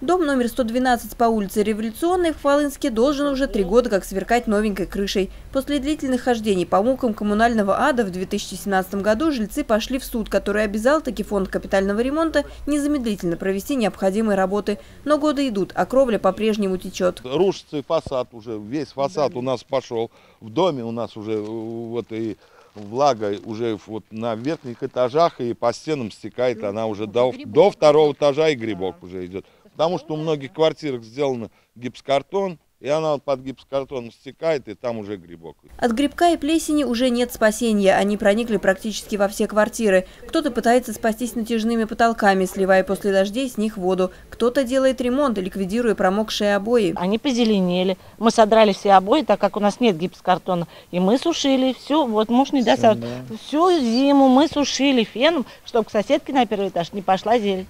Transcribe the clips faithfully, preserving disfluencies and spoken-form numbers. Дом номер сто двенадцать по улице Революционной в Хвалынске должен уже три года как сверкать новенькой крышей. После длительных хождений по мукам коммунального ада в две тысячи семнадцатом году жильцы пошли в суд, который обязал таки фонд капитального ремонта незамедлительно провести необходимые работы. Но годы идут, а кровля по-прежнему течет. Рушится фасад уже, весь фасад у нас пошел. В доме у нас уже вот и... влага уже вот на верхних этажах и по стенам стекает, она уже до, до второго этажа и грибок уже идет. Потому что у многих квартирах сделан гипсокартон, и она под гипсокартон стекает, и там уже грибок. От грибка и плесени уже нет спасения. Они проникли практически во все квартиры. Кто-то пытается спастись натяжными потолками, сливая после дождей с них воду. Кто-то делает ремонт, ликвидируя промокшие обои. Они позеленели. Мы содрали все обои, так как у нас нет гипсокартона. И мы сушили все. Вот муж не досаживает. Да. Всю зиму мы сушили феном, чтобы к соседке на первый этаж не пошла зелень.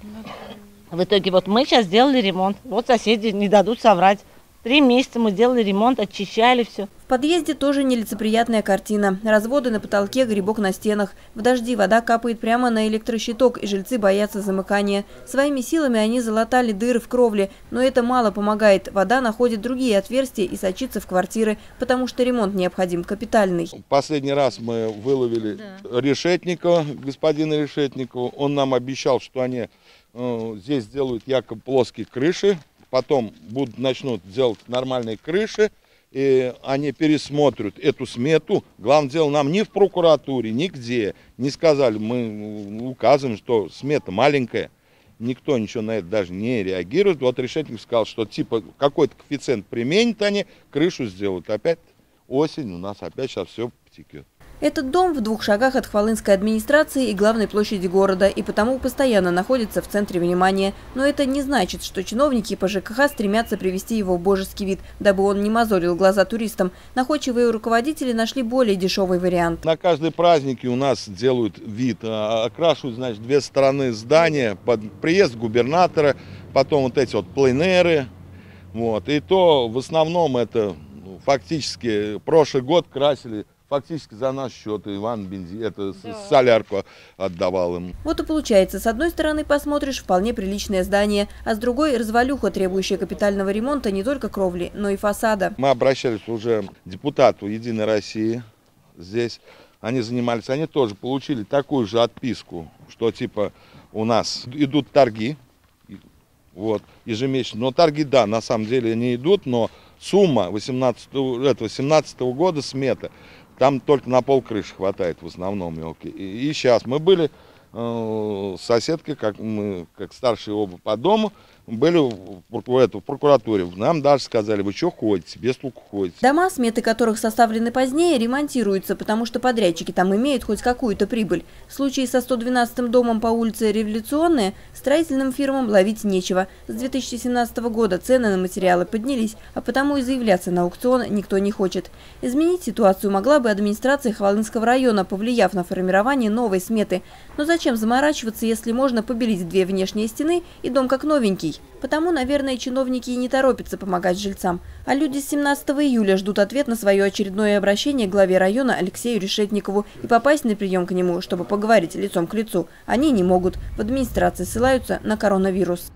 В итоге вот мы сейчас сделали ремонт. Вот соседи не дадут соврать. Три месяца мы делали ремонт, очищали все. В подъезде тоже нелицеприятная картина. Разводы на потолке, грибок на стенах. В дожди вода капает прямо на электрощиток, и жильцы боятся замыкания. Своими силами они залатали дыры в кровле, но это мало помогает. Вода находит другие отверстия и сочится в квартиры, потому что ремонт необходим капитальный. Последний раз мы выловили да. Решетникова, господина Решетникова. Он нам обещал, что они э, здесь делают якобы плоские крыши. Потом будут, начнут делать нормальные крыши, и они пересмотрят эту смету. Главное дело, нам ни в прокуратуре, нигде не сказали, мы указываем, что смета маленькая. Никто ничего на это даже не реагирует. Вот Решетников сказал, что типа какой-то коэффициент применят они, крышу сделают. Опять осень, у нас опять сейчас все потекет. Этот дом в двух шагах от Хвалынской администрации и главной площади города, и потому постоянно находится в центре внимания. Но это не значит, что чиновники по ЖКХ стремятся привести его в божеский вид, дабы он не мозолил глаза туристам. Находчивые руководители нашли более дешевый вариант. На каждой празднике у нас делают вид, окрашивают, значит, две стороны здания, под приезд губернатора, потом вот эти вот пленеры, вот. И то в основном это фактически прошлый год красили. Фактически за наш счет Иван Бензи это да. солярку отдавал им. Вот и получается, с одной стороны посмотришь вполне приличное здание, а с другой развалюха, требующая капитального ремонта не только кровли, но и фасада. Мы обращались уже к депутату Единой России здесь, они занимались, они тоже получили такую же отписку, что типа у нас идут торги, вот, ежемесячно. Но торги, да, на самом деле не идут, но сумма восемнадцатого года смета, там только на пол крыши хватает в основном мелкие. И, и сейчас мы были э, с соседкой, как мы, как старшие оба по дому, были в, в, эту, в прокуратуре. Нам даже сказали, вы что ходите, без толку ходите. Дома, сметы которых составлены позднее, ремонтируются, потому что подрядчики там имеют хоть какую-то прибыль. В случае со сто двенадцатым домом по улице Революционная строительным фирмам ловить нечего. С две тысячи семнадцатого года цены на материалы поднялись, а потому и заявляться на аукцион никто не хочет. Изменить ситуацию могла бы администрация Хвалынского района, повлияв на формирование новой сметы. Но зачем заморачиваться, если можно побелить две внешние стены и дом как новенький? Потому, наверное, чиновники и не торопятся помогать жильцам. А люди с семнадцатого июля ждут ответ на свое очередное обращение к главе района Алексею Решетникову. И попасть на прием к нему, чтобы поговорить лицом к лицу, они не могут. В администрации ссылаются на коронавирус.